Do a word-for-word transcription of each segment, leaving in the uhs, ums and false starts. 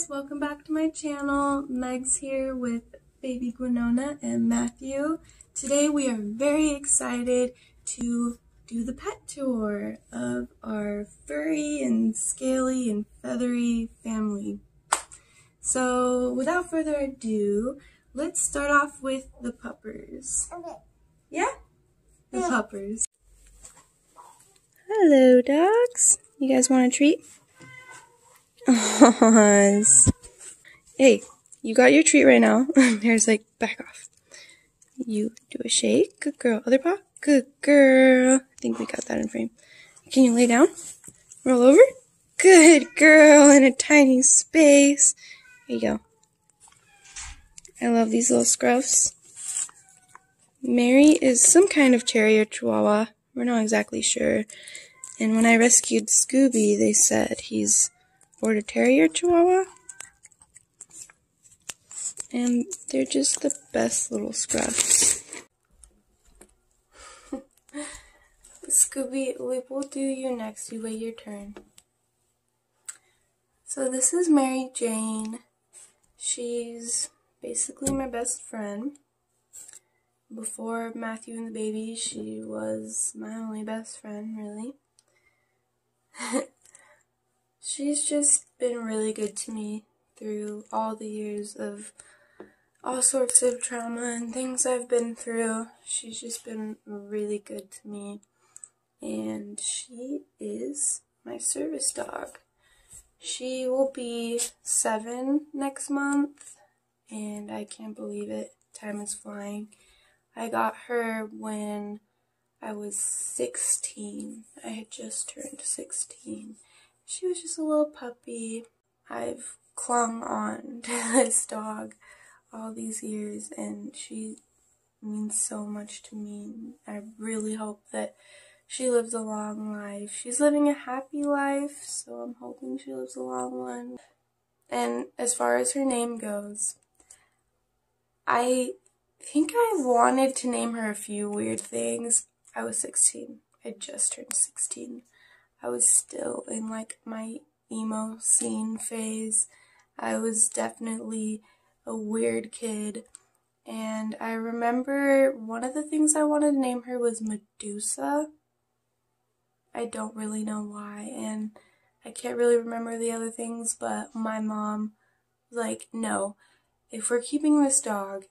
guys, welcome back to my channel. Meg's here with baby Gwinona and Matthew. Today we are very excited to do the pet tour of our furry and scaly and feathery family. So without further ado, let's start off with the puppers. Yeah? The puppers. Hello dogs. You guys want a treat? Hey, you got your treat right now. Hair's like, back off. You do a shake. Good girl. Other paw. Good girl. I think we got that in frame. Can you lay down? Roll over. Good girl in a tiny space. There you go. I love these little scruffs. Mary is some kind of Terrier Chihuahua. We're not exactly sure. And when I rescued Scooby, they said he's Border Terrier Chihuahua, and they're just the best little scruffs. Scooby, we will do you next. You wait your turn. So this is Mary Jane. She's basically my best friend. Before Matthew and the baby, she was my only best friend, really. She's just been really good to me through all the years of all sorts of trauma and things I've been through. She's just been really good to me. And she is my service dog. She will be seven next month, and I can't believe it. Time is flying. I got her when I was sixteen. I had just turned sixteen. She was just a little puppy. I've clung on to this dog all these years, and she means so much to me. I really hope that she lives a long life. She's living a happy life, so I'm hoping she lives a long one. And as far as her name goes, I think I wanted to name her a few weird things. I was sixteen. I just turned sixteen. I was still in, like, my emo scene phase. I was definitely a weird kid. And I remember one of the things I wanted to name her was Medusa. I don't really know why, and I can't really remember the other things, but my mom was like, no, if we're keeping this dog,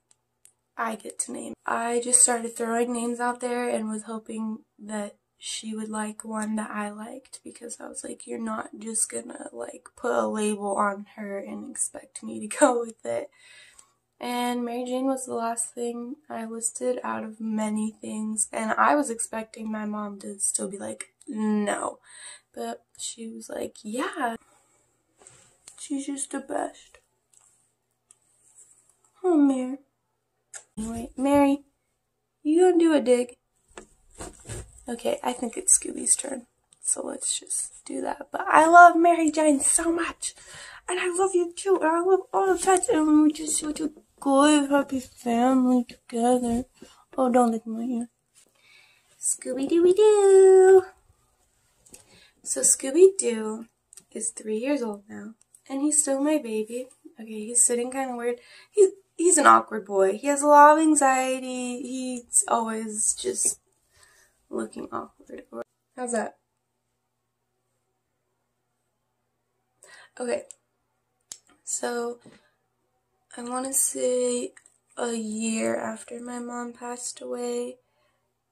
I get to name her. I just started throwing names out there and was hoping that she would like one that I liked, because I was like, you're not just gonna like put a label on her and expect me to go with it. And Mary Jane was the last thing I listed out of many things, and I was expecting my mom to still be like, no, but she was like, yeah, she's just the best. Oh, Mary. Anyway, Mary, you gonna do a dig? Okay, I think it's Scooby's turn, so let's just do that. But I love Mary Jane so much, and I love you too, and I love all the pets, and we're just such a good, happy family together. Oh, don't lick my ear. Scooby-Dooby-Doo! So Scooby-Doo is three years old now, and he's still my baby. Okay, he's sitting kind of weird. He's, he's an awkward boy. He has a lot of anxiety. He's always just looking awkward. How's that? Okay, so I want to say a year after my mom passed away,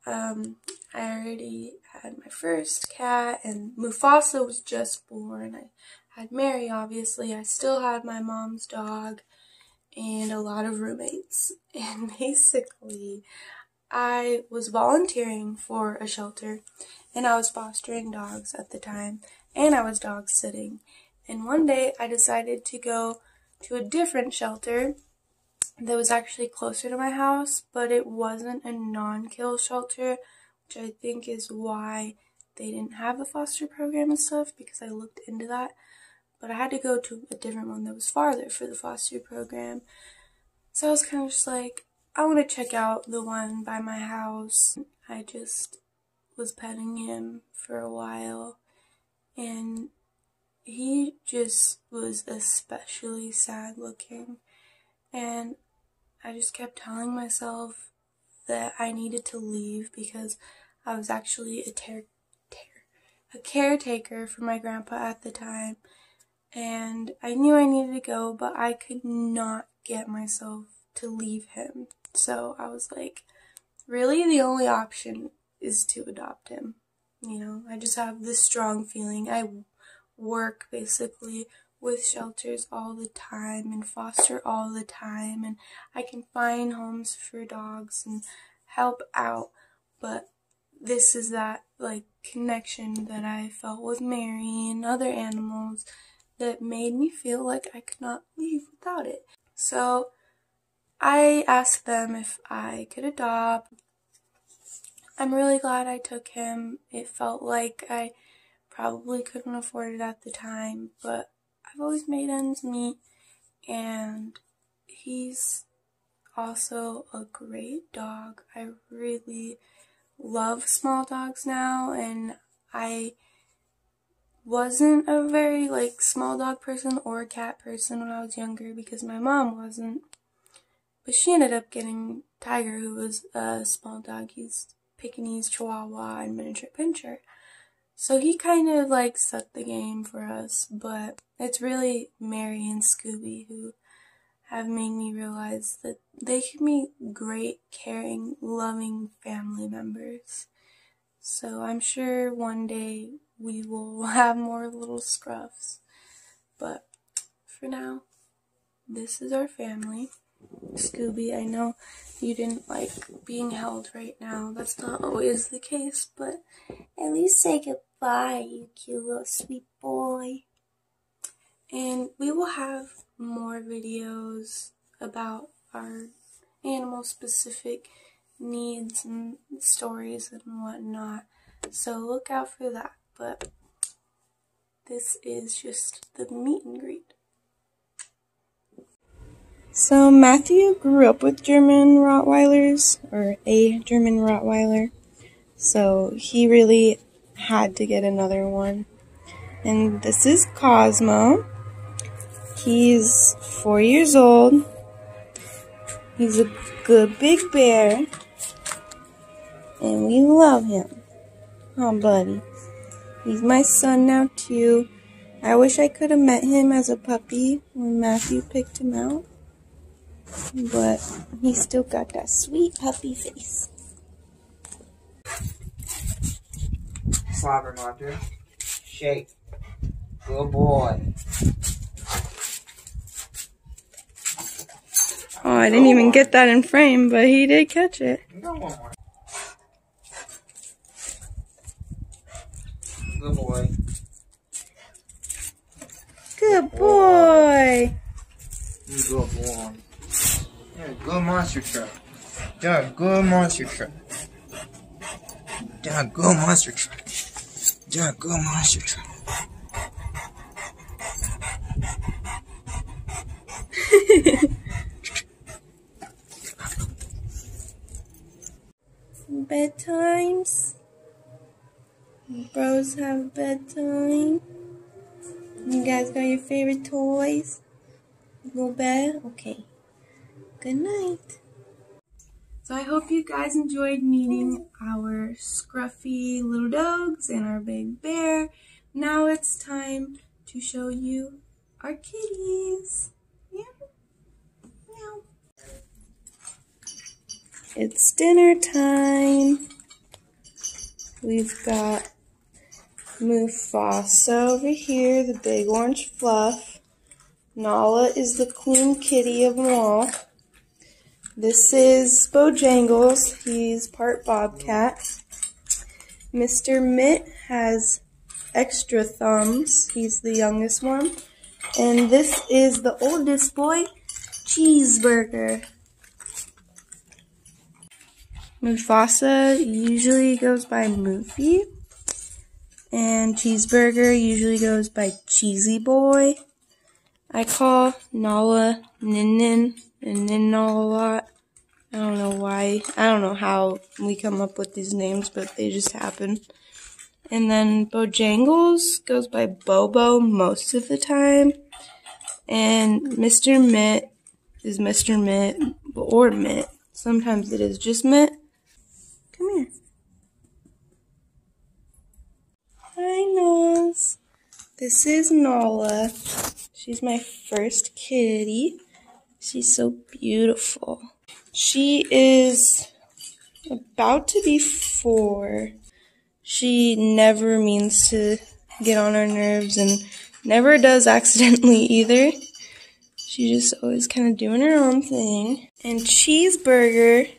um, I already had my first cat, and Mufasa was just born. I had Mary, obviously. I still had my mom's dog and a lot of roommates, and basically I was volunteering for a shelter, and I was fostering dogs at the time, and I was dog sitting. And one day I decided to go to a different shelter that was actually closer to my house, but it wasn't a non-kill shelter, which I think is why they didn't have a foster program and stuff, because I looked into that. But I had to go to a different one that was farther for the foster program. So I was kind of just like, I want to check out the one by my house. I just was petting him for a while, and he just was especially sad looking, and I just kept telling myself that I needed to leave because I was actually a ter ter a caretaker for my grandpa at the time, and I knew I needed to go, but I could not get myself to leave him. So I was like, really, the only option is to adopt him. You know, I just have this strong feeling. I work basically with shelters all the time and foster all the time, and I can find homes for dogs and help out, but this is that like connection that I felt with Mary and other animals that made me feel like I could not leave without it. So I asked them if I could adopt. I'm really glad I took him. It felt like I probably couldn't afford it at the time, but I've always made ends meet, and he's also a great dog. I really love small dogs now, and I wasn't a very like small dog person or cat person when I was younger because my mom wasn't, but she ended up getting Tiger, who was a small dog. He's Pekingese Chihuahua and miniature pincher. So he kind of like sucked the game for us, but it's really Mary and Scooby who have made me realize that they can be great, caring, loving family members. So I'm sure one day we will have more little Scruffs, but for now, this is our family. Scooby, I know you didn't like being held right now. That's not always the case, but at least say goodbye. Bye, you cute little sweet boy. And we will have more videos about our animal-specific needs and stories and whatnot, so look out for that. But this is just the meet and greet. So Matthew grew up with German Rottweilers, or a German Rottweiler, so he really had to get another one. And this is Cosmo. He's four years old. He's a good big bear, and we love him. Oh, buddy. He's my son now too. I wish I could have met him as a puppy when Matthew picked him out, but he still got that sweet puppy face. Slobber monster. Shake. Good boy. Oh, I didn't even get that in frame, but he did catch it. Go one more. Good boy. Good boy. Good boy. You're a good monster truck. You're a good monster truck. You're a good monster truck. You're a good monster truck. Bedtimes. Bros have bedtime. You guys got your favorite toys? You go bed? Okay. Good night. So I hope you guys enjoyed meeting our scruffy little dogs and our big bear. Now it's time to show you our kitties. Meow. Meow. It's dinner time. We've got Mufasa over here, the big orange fluff. Nala is the queen kitty of them all. This is Bojangles, he's part bobcat. Mister Mitt has extra thumbs, he's the youngest one. And this is the oldest boy, Cheeseburger. Mufasa usually goes by Mufi, and Cheeseburger usually goes by Cheesy Boy. I call Nala Nin Nin. And then all a lot. I don't know why. I don't know how we come up with these names, but they just happen. And then Bojangles goes by Bobo most of the time. And Mister Mitt is Mister Mitt or Mitt. Sometimes it is just Mitt. Come here. Hi, Nose. This is Nala. She's my first kitty. She's so beautiful. She is about to be four. She never means to get on our nerves and never does accidentally either. She's just always kind of doing her own thing. And Cheeseburger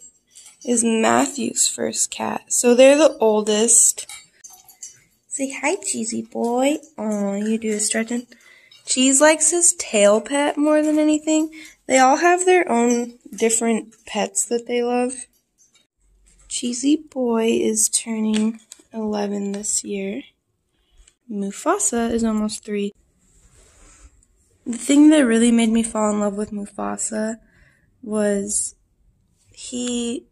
is Matthew's first cat. So they're the oldest. Say hi, Cheesy boy. Aw, you do a stretching. Cheese likes his tail pet more than anything. They all have their own different pets that they love. Cheesy boy is turning eleven this year. Mufasa is almost three. The thing that really made me fall in love with Mufasa was he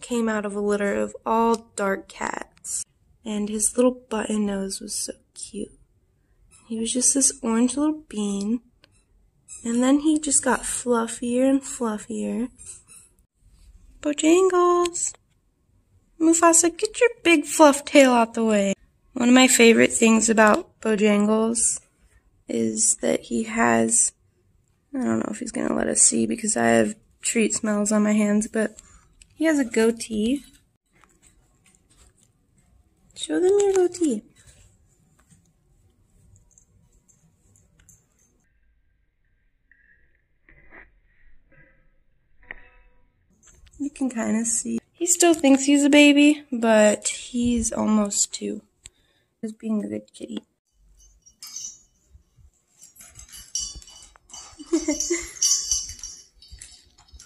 came out of a litter of all dark cats, and his little button nose was so cute. He was just this orange little bean, and then he just got fluffier and fluffier. Bojangles! Mufasa, get your big fluff tail out the way. One of my favorite things about Bojangles is that he has, I don't know if he's going to let us see because I have treat smells on my hands, but he has a goatee. Show them your goatee. You can kind of see. He still thinks he's a baby, but he's almost two. He's being a good kitty.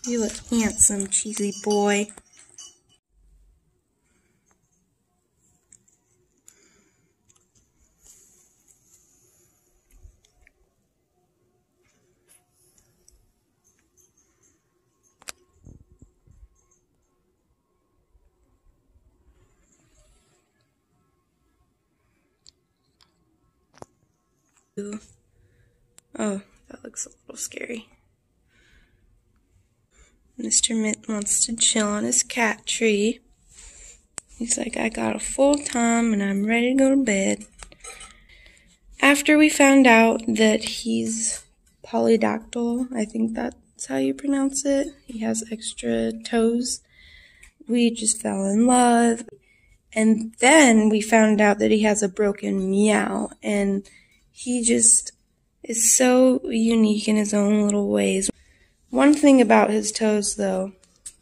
You look handsome, Cheesy boy. Oh, that looks a little scary. Mister Mitt wants to chill on his cat tree. He's like, I got a full time and I'm ready to go to bed. After we found out that he's polydactyl, I think that's how you pronounce it. He has extra toes. We just fell in love. And then we found out that he has a broken meow, and he just is so unique in his own little ways. One thing about his toes, though,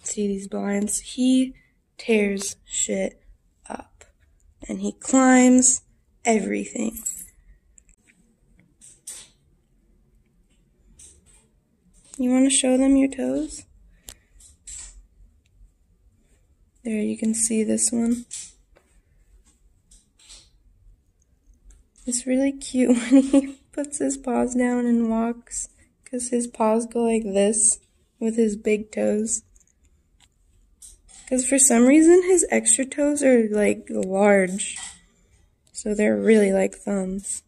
see these blinds? He tears shit up. And he climbs everything. You want to show them your toes? There, you can see this one. It's really cute when he puts his paws down and walks, because his paws go like this with his big toes. Because for some reason his extra toes are like large, so they're really like thumbs.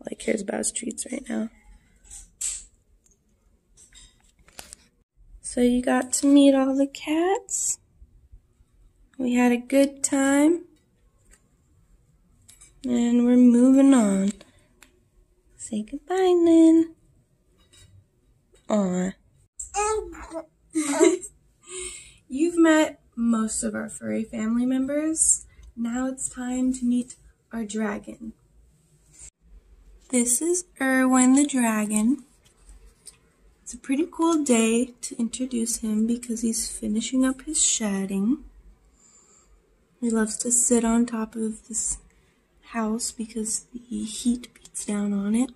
All he cares about his treats right now. So you got to meet all the cats. We had a good time. And we're moving on. Say goodbye, Lynn. Aw. You've met most of our furry family members. Now it's time to meet our dragon. This is Irwin the dragon. It's a pretty cool day to introduce him because he's finishing up his shedding. He loves to sit on top of this house because the heat beats down on it.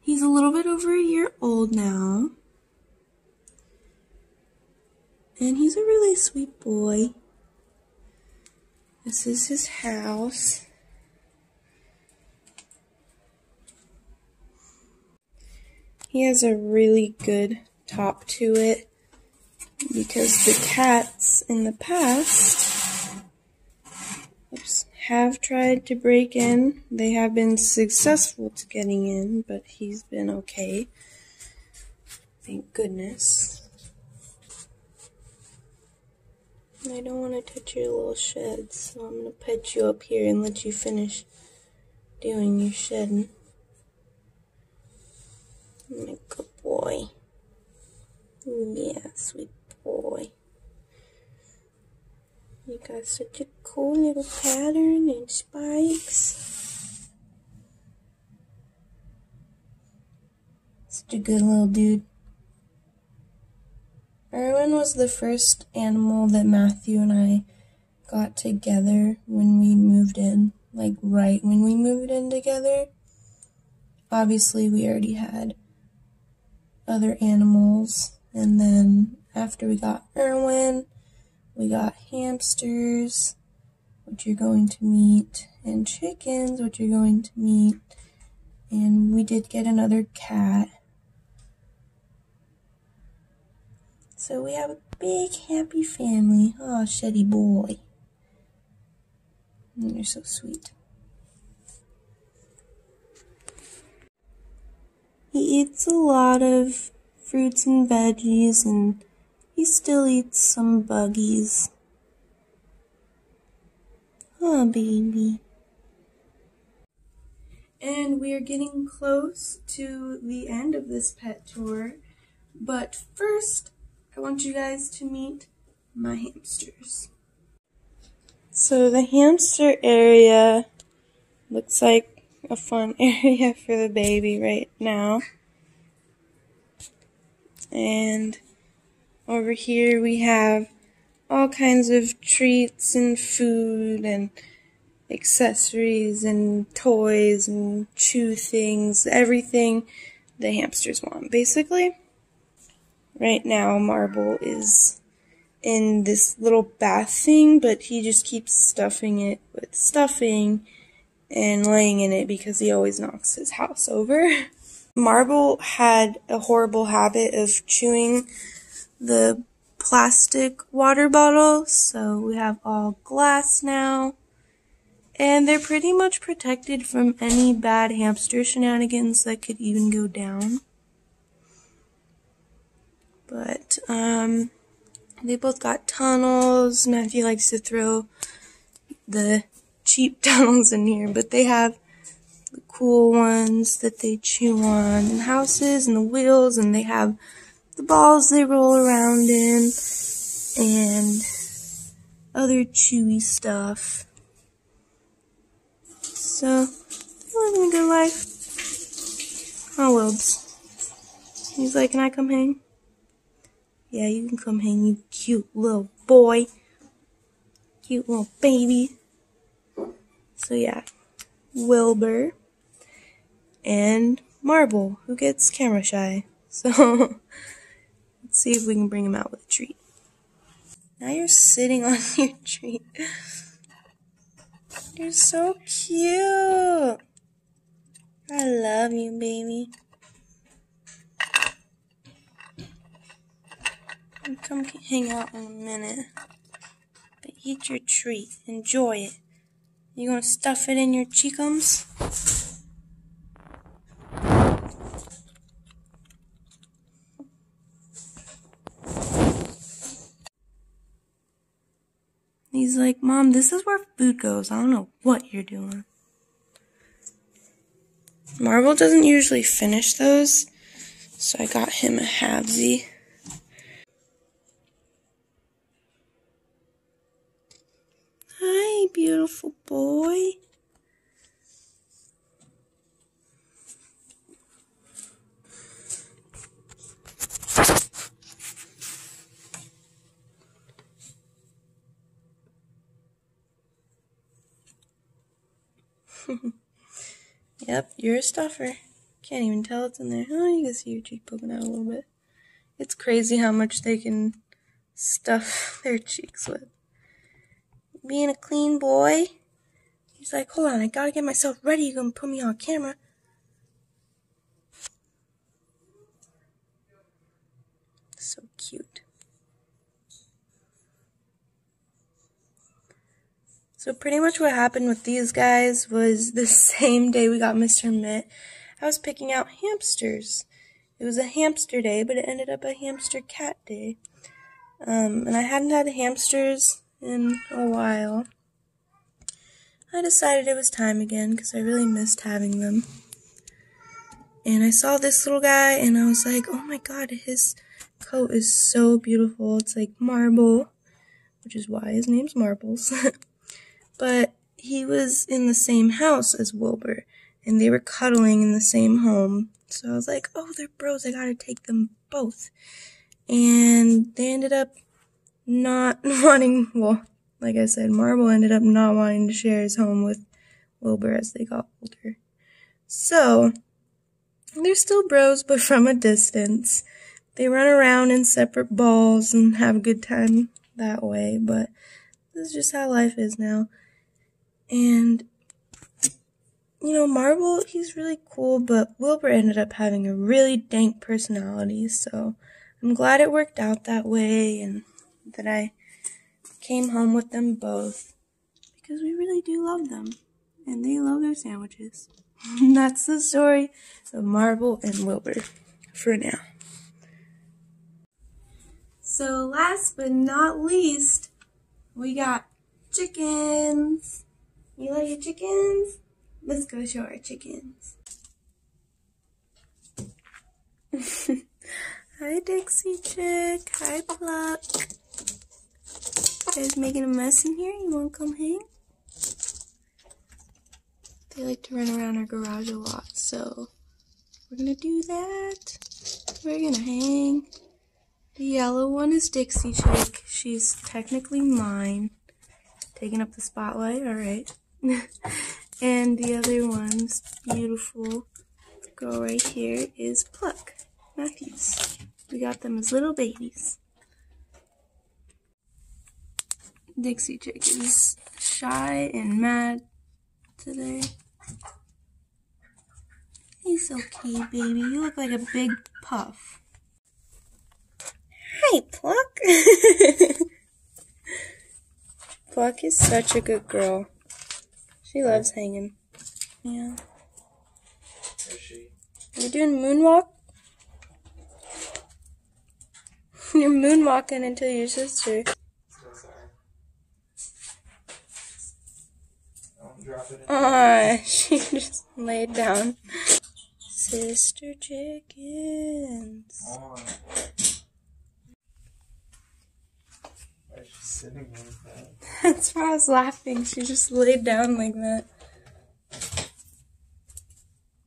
He's a little bit over a year old now. And he's a really sweet boy. This is his house. He has a really good top to it because the cats in the past, oops, have tried to break in. They have been successful to getting in, but he's been okay. Thank goodness. I don't want to touch your little shed, so I'm going to pet you up here and let you finish doing your shedding. My good boy. Yeah, sweet boy. You got such a cool little pattern and spikes. Such a good little dude. Irwin was the first animal that Matthew and I got together when we moved in. Like, right when we moved in together. Obviously, we already had other animals. And then, after we got Irwin, we got hamsters, which you're going to meet, and chickens, which you're going to meet, and we did get another cat. So we have a big happy family. Aw, Sheddy boy. And you're so sweet. He eats a lot of fruits and veggies, and he still eats some buggies. Oh, baby. And we are getting close to the end of this pet tour. But first, I want you guys to meet my hamsters. So the hamster area looks like a fun area for the baby right now. And over here we have all kinds of treats and food and accessories and toys and chew things, everything the hamsters want, basically. Right now Marble is in this little bath thing, but he just keeps stuffing it with stuffing and laying in it because he always knocks his house over. Marble had a horrible habit of chewing the plastic water bottle, so we have all glass now, and they're pretty much protected from any bad hamster shenanigans that could even go down. But um they both got tunnels. Matthew likes to throw the cheap tunnels in here, but they have the cool ones that they chew on, and houses and the wheels, and they have the balls they roll around in, and other chewy stuff. So, they're living a good life. Oh, Wilbs. He's like, can I come hang? Yeah, you can come hang, you cute little boy. Cute little baby. So, yeah. Wilbur and Marble, who gets camera shy. So... let's see if we can bring him out with a treat. Now you're sitting on your treat. You're so cute. I love you, baby. I'll come hang out in a minute. But eat your treat. Enjoy it. You gonna stuff it in your cheekums? He's like, Mom, this is where food goes. I don't know what you're doing. Marble doesn't usually finish those, so I got him a halvesy. Hi, beautiful boy. Yep, you're a stuffer. Can't even tell it's in there. Oh, you can see your cheek poking out a little bit. It's crazy how much they can stuff their cheeks with. Being a clean boy. He's like, hold on, I gotta get myself ready. You're gonna put me on camera. So cute. So pretty much what happened with these guys was the same day we got Mister Mitt, I was picking out hamsters. It was a hamster day, but it ended up a hamster cat day. Um, and I hadn't had hamsters in a while. I decided it was time again because I really missed having them. And I saw this little guy and I was like, oh my god, his coat is so beautiful. It's like marble, which is why his name's Marbles. But he was in the same house as Wilbur, and they were cuddling in the same home. So I was like, oh, they're bros, I gotta take them both. And they ended up not wanting, well, like I said, Marble ended up not wanting to share his home with Wilbur as they got older. So, they're still bros, but from a distance. They run around in separate balls and have a good time that way, but this is just how life is now. And, you know, Marble, he's really cool, but Wilbur ended up having a really dank personality, so I'm glad it worked out that way and that I came home with them both, because we really do love them, and they love their sandwiches. That's the story of Marble and Wilbur for now. So last but not least, we got chickens. You like your chickens? Let's go show our chickens. Hi, Dixie Chick. Hi, Pluck. You guys making a mess in here? You want to come hang? They like to run around our garage a lot, so we're going to do that. We're going to hang. The yellow one is Dixie Chick. She's technically mine. Taking up the spotlight, alright. And the other one's beautiful girl right here is Pluck, Matthews. We got them as little babies. Dixie Chick is shy and mad today. He's okay, baby. You look like a big puff. Hi, Pluck. Pluck is such a good girl. She loves hanging. Yeah. Is she? You're doing moonwalk? You're moonwalking until your sister. Don't drop it in. Aw, she just laid down. Sister chickens. Oh. Why is she sitting like that? That's why I was laughing. She just laid down like that.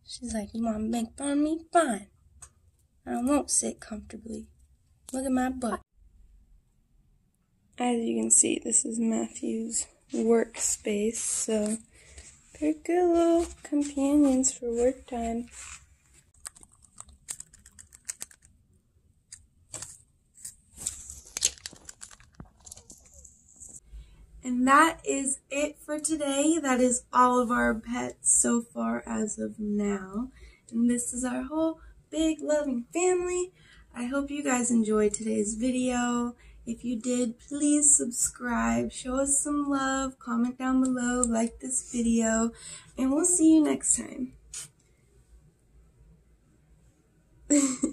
She's like, you want to make fun of me? Fine. I won't sit comfortably. Look at my butt. As you can see, this is Matthew's workspace, so they're good little companions for work time. And that is it for today. That is all of our pets so far as of now. And this is our whole big loving family. I hope you guys enjoyed today's video. If you did, please subscribe, show us some love, comment down below, like this video, and we'll see you next time.